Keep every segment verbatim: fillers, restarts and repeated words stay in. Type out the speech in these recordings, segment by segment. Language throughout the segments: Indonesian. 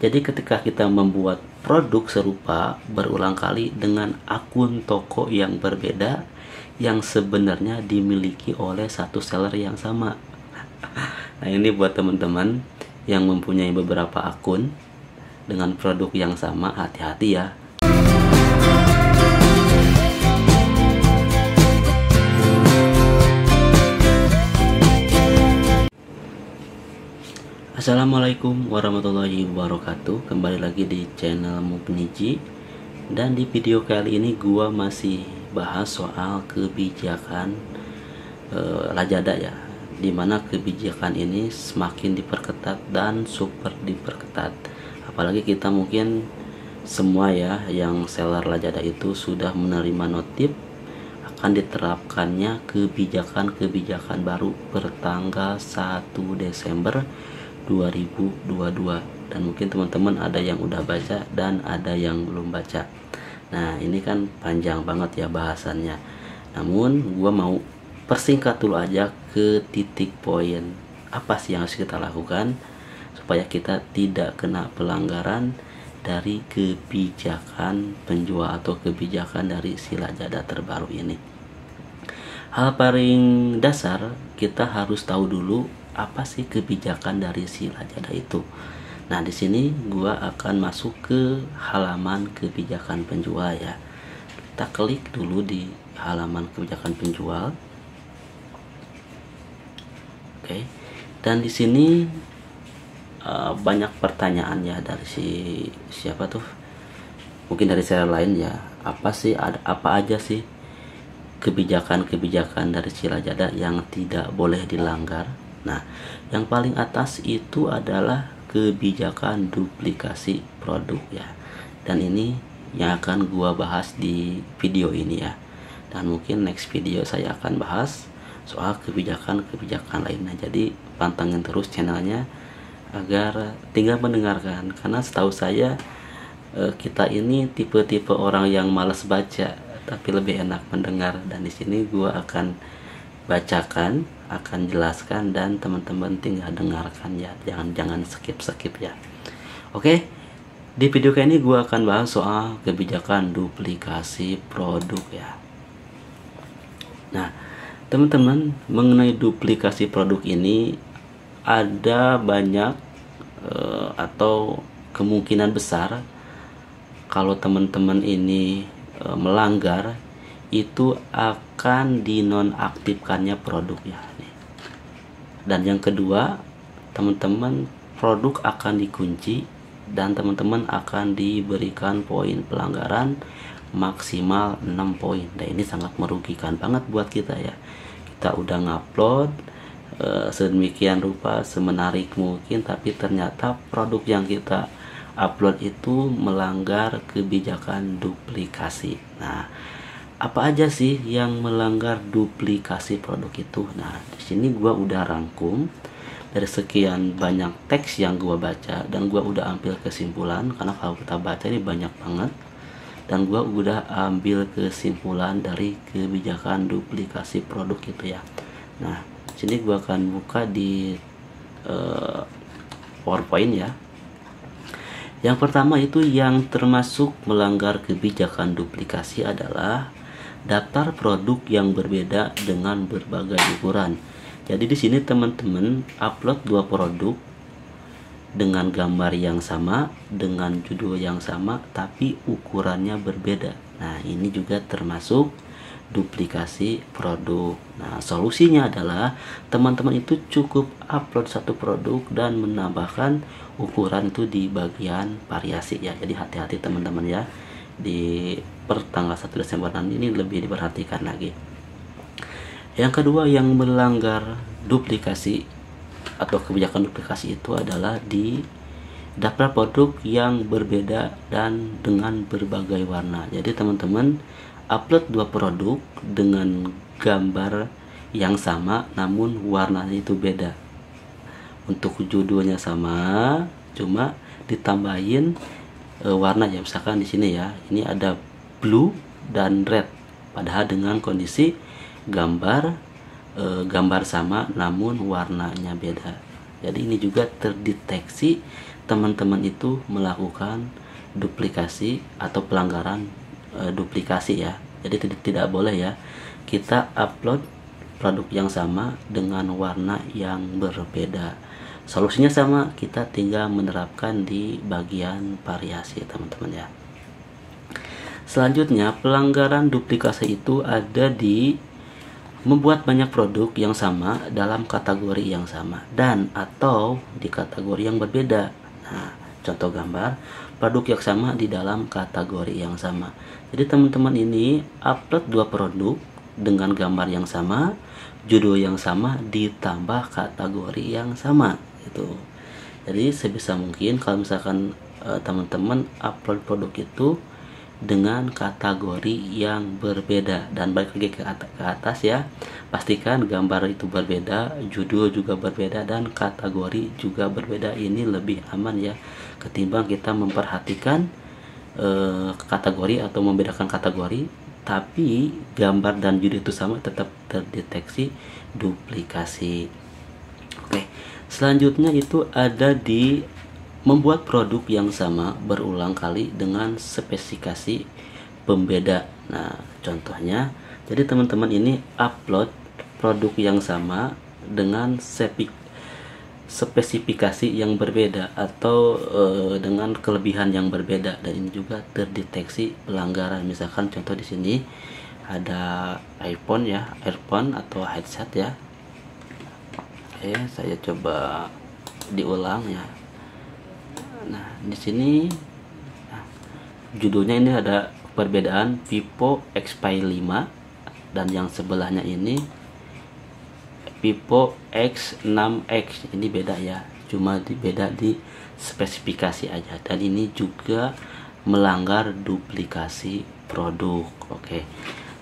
Jadi ketika kita membuat produk serupa berulang kali dengan akun toko yang berbeda yang sebenarnya dimiliki oleh satu seller yang sama. Nah, ini buat teman-teman yang mempunyai beberapa akun dengan produk yang sama, hati-hati ya. Assalamualaikum warahmatullahi wabarakatuh. Kembali lagi di channel Mubniji. Dan di video kali ini gua masih bahas soal kebijakan eh, Lazada ya, dimana kebijakan ini semakin diperketat dan super diperketat. Apalagi kita mungkin semua ya yang seller Lazada itu sudah menerima notif akan diterapkannya kebijakan-kebijakan baru bertanggal satu Desember dua ribu dua puluh dua, dan mungkin teman-teman ada yang udah baca dan ada yang belum baca. Nah, ini kan panjang banget ya bahasannya, namun gua mau persingkat dulu aja ke titik poin apa sih yang harus kita lakukan supaya kita tidak kena pelanggaran dari kebijakan penjual atau kebijakan dari si Lazada terbaru ini. Hal paling dasar, kita harus tahu dulu apa sih kebijakan dari si Lazada itu. Nah, di sini gua akan masuk ke halaman kebijakan penjual ya. Kita klik dulu di halaman kebijakan penjual. Oke. Dan di sini uh, banyak pertanyaan ya dari si siapa tuh? Mungkin dari seller lain ya. Apa sih ada, apa aja sih kebijakan-kebijakan dari si Lazada yang tidak boleh dilanggar? Nah, yang paling atas itu adalah kebijakan duplikasi produk ya, dan ini yang akan gua bahas di video ini ya, dan mungkin next video saya akan bahas soal kebijakan-kebijakan lainnya. Jadi pantengin terus channelnya agar tinggal mendengarkan, karena setahu saya kita ini tipe-tipe orang yang malas baca tapi lebih enak mendengar, dan di sini gua akan bacakan, akan jelaskan, dan teman-teman tinggal dengarkan ya, jangan jangan skip-skip ya. Oke, di video kali ini gua akan bahas soal kebijakan duplikasi produk ya. Nah, teman-teman, mengenai duplikasi produk ini ada banyak e, atau kemungkinan besar kalau teman-teman ini e, melanggar itu akan dinonaktifkannya produknya. Dan yang kedua, teman-teman, produk akan dikunci dan teman-teman akan diberikan poin pelanggaran maksimal enam poin. Nah, ini sangat merugikan banget buat kita ya. Kita udah ngupload e, sedemikian rupa, semenarik mungkin, tapi ternyata produk yang kita upload itu melanggar kebijakan duplikasi. Nah, apa aja sih yang melanggar duplikasi produk itu? Nah, di sini gua udah rangkum dari sekian banyak teks yang gua baca, dan gua udah ambil kesimpulan karena kalau kita baca ini banyak banget, dan gua udah ambil kesimpulan dari kebijakan duplikasi produk itu ya. Nah, di sini gua akan buka di uh, PowerPoint ya. Yang pertama itu yang termasuk melanggar kebijakan duplikasi adalah daftar produk yang berbeda dengan berbagai ukuran. Jadi di sini teman-teman upload dua produk dengan gambar yang sama, dengan judul yang sama, tapi ukurannya berbeda. Nah, ini juga termasuk duplikasi produk. Nah, solusinya adalah teman-teman itu cukup upload satu produk dan menambahkan ukuran itu di bagian variasi ya. Jadi hati-hati teman-teman ya, di per tanggal satu Desember nanti ini lebih diperhatikan lagi. Yang kedua yang melanggar duplikasi atau kebijakan duplikasi itu adalah di daftar produk yang berbeda dan dengan berbagai warna. Jadi teman-teman upload dua produk dengan gambar yang sama namun warnanya itu beda. Untuk judulnya sama, cuma ditambahin e, warna ya. Misalkan di sini ya, ini ada blue dan red, padahal dengan kondisi gambar e, gambar sama namun warnanya beda. Jadi ini juga terdeteksi teman-teman itu melakukan duplikasi atau pelanggaran e, duplikasi ya. Jadi tidak boleh ya kita upload produk yang sama dengan warna yang berbeda. Solusinya sama, kita tinggal menerapkan di bagian variasi teman-teman ya. Selanjutnya, pelanggaran duplikasi itu ada di membuat banyak produk yang sama dalam kategori yang sama dan atau di kategori yang berbeda. Nah, contoh gambar produk yang sama di dalam kategori yang sama. Jadi teman-teman ini upload dua produk dengan gambar yang sama, judul yang sama, ditambah kategori yang sama gitu. Jadi sebisa mungkin kalau misalkan eh, teman-teman upload produk itu dengan kategori yang berbeda, dan balik lagi ke atas ya, pastikan gambar itu berbeda, judul juga berbeda, dan kategori juga berbeda. Ini lebih aman ya ketimbang kita memperhatikan eh, kategori atau membedakan kategori, tapi gambar dan judul itu sama, tetap terdeteksi duplikasi. Oke, selanjutnya itu ada di membuat produk yang sama berulang kali dengan spesifikasi pembeda. Nah, contohnya, jadi teman-teman ini upload produk yang sama dengan spesifikasi yang berbeda atau e, dengan kelebihan yang berbeda, dan ini juga terdeteksi pelanggaran. Misalkan contoh di sini ada iPhone ya, earphone atau headset ya. Oke, saya coba diulang ya. Nah, di sini nah, judulnya ini ada perbedaan Pipo X lima, dan yang sebelahnya ini Pipo X enam X. Ini beda ya, cuma di, beda di spesifikasi aja, dan ini juga melanggar duplikasi produk. Oke.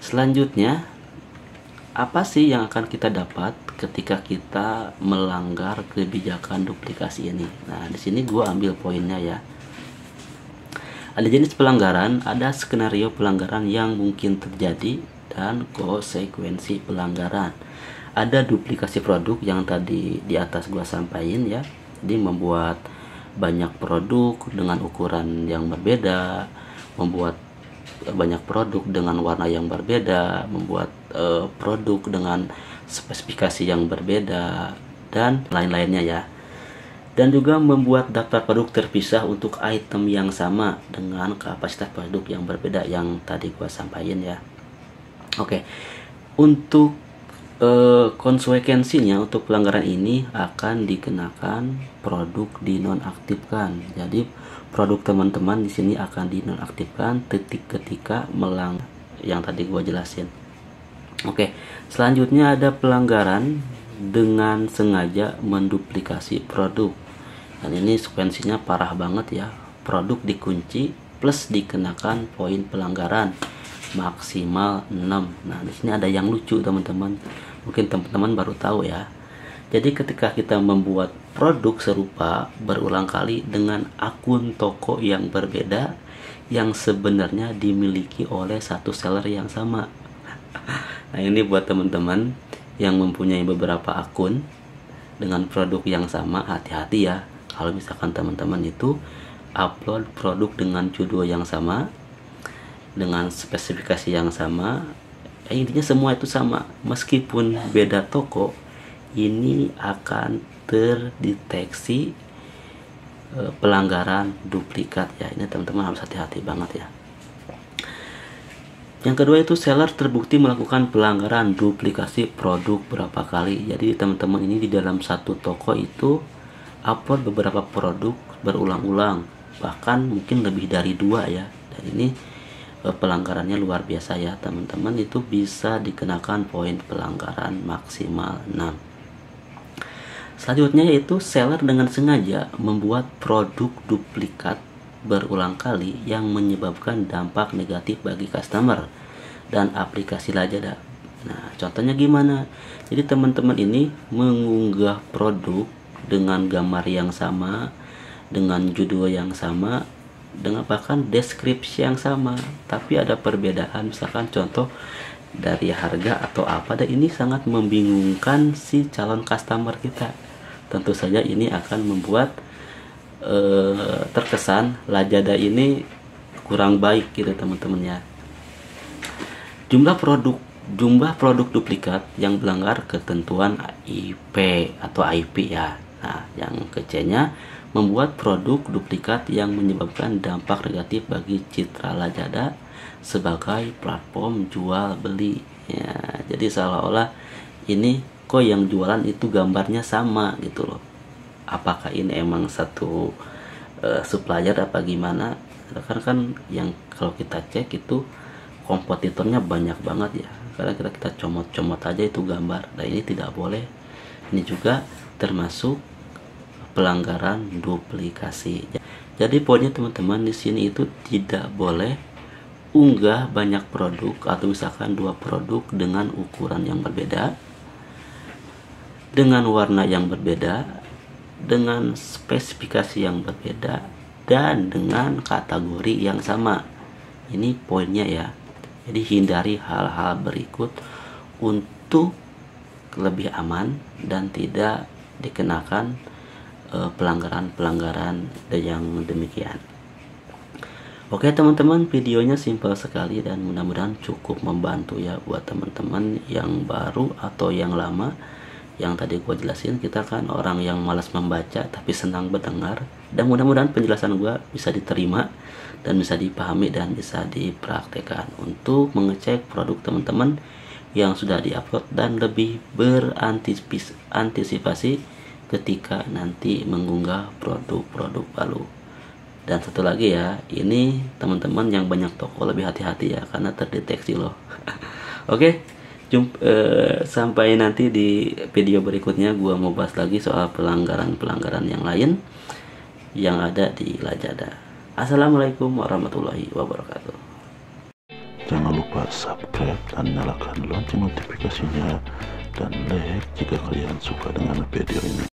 Selanjutnya, apa sih yang akan kita dapat ketika kita melanggar kebijakan duplikasi ini? Nah, di sini gua ambil poinnya ya. Ada jenis pelanggaran, ada skenario pelanggaran yang mungkin terjadi, dan konsekuensi pelanggaran. Ada duplikasi produk yang tadi di atas gua sampaikan ya. Jadi membuat banyak produk dengan ukuran yang berbeda, membuat banyak produk dengan warna yang berbeda, membuat uh, produk dengan spesifikasi yang berbeda, dan lain-lainnya ya. Dan juga membuat daftar produk terpisah untuk item yang sama dengan kapasitas produk yang berbeda, yang tadi gua sampaikan ya. Oke, untuk e, konsekuensinya untuk pelanggaran ini akan dikenakan produk dinonaktifkan. Jadi produk teman-teman di sini akan dinonaktifkan titik ketika melanggar yang tadi gua jelasin. Oke, selanjutnya ada pelanggaran dengan sengaja menduplikasi produk, dan ini sekuensinya parah banget ya. Produk dikunci plus dikenakan poin pelanggaran maksimal enam. Nah, di sini ada yang lucu teman-teman, mungkin teman-teman baru tahu ya. Jadi ketika kita membuat produk serupa berulang kali dengan akun toko yang berbeda, yang sebenarnya dimiliki oleh satu seller yang sama. Nah, ini buat teman-teman yang mempunyai beberapa akun dengan produk yang sama, hati-hati ya. Kalau misalkan teman-teman itu upload produk dengan judul yang sama, dengan spesifikasi yang sama, ya intinya semua itu sama, meskipun beda toko, ini akan terdeteksi e, pelanggaran duplikat ya. Ini teman-teman harus hati-hati banget ya. Yang kedua itu seller terbukti melakukan pelanggaran duplikasi produk berapa kali. Jadi teman-teman ini di dalam satu toko itu upload beberapa produk berulang-ulang, bahkan mungkin lebih dari dua ya. Dan ini eh, pelanggarannya luar biasa ya teman-teman, itu bisa dikenakan poin pelanggaran maksimal enam. Selanjutnya yaitu seller dengan sengaja membuat produk duplikat berulang kali yang menyebabkan dampak negatif bagi customer dan aplikasi Lazada. Nah, contohnya gimana? Jadi teman-teman ini mengunggah produk dengan gambar yang sama, dengan judul yang sama, dengan bahkan deskripsi yang sama, tapi ada perbedaan. Misalkan contoh dari harga atau apa, dan ini sangat membingungkan si calon customer kita. Tentu saja ini akan membuat eh, terkesan Lazada ini kurang baik gitu teman-teman ya. Jumlah produk jumlah produk duplikat yang melanggar ketentuan I P atau I P ya. Nah, yang kecilnya membuat produk duplikat yang menyebabkan dampak negatif bagi citra Lazada sebagai platform jual beli ya. Jadi seolah-olah ini kok yang jualan itu gambarnya sama gitu loh. Apakah ini emang satu uh, supplier apa gimana? Karena kan yang kalau kita cek itu kompetitornya banyak banget ya. Karena kita kita comot-comot aja itu gambar. Nah, ini tidak boleh. Ini juga termasuk pelanggaran duplikasi. Jadi poinnya teman-teman di sini itu tidak boleh unggah banyak produk atau misalkan dua produk dengan ukuran yang berbeda, dengan warna yang berbeda, dengan spesifikasi yang berbeda, dan dengan kategori yang sama. Ini poinnya ya. Jadi hindari hal-hal berikut untuk lebih aman dan tidak dikenakan pelanggaran-pelanggaran yang demikian. Oke teman-teman, videonya simpel sekali dan mudah-mudahan cukup membantu ya buat teman-teman yang baru atau yang lama. Yang tadi gue jelasin, kita kan orang yang malas membaca tapi senang berdengar, dan mudah-mudahan penjelasan gue bisa diterima dan bisa dipahami dan bisa dipraktekkan untuk mengecek produk teman-teman yang sudah diupload dan lebih berantisipasi ketika nanti mengunggah produk-produk baru. Dan satu lagi ya, ini teman-teman yang banyak toko lebih hati-hati ya, karena terdeteksi loh. Oke, jump, eh, sampai nanti di video berikutnya gua mau bahas lagi soal pelanggaran-pelanggaran yang lain yang ada di Lazada. Assalamualaikum warahmatullahi wabarakatuh. Jangan lupa subscribe dan nyalakan lonceng notifikasinya, dan like jika kalian suka dengan video ini.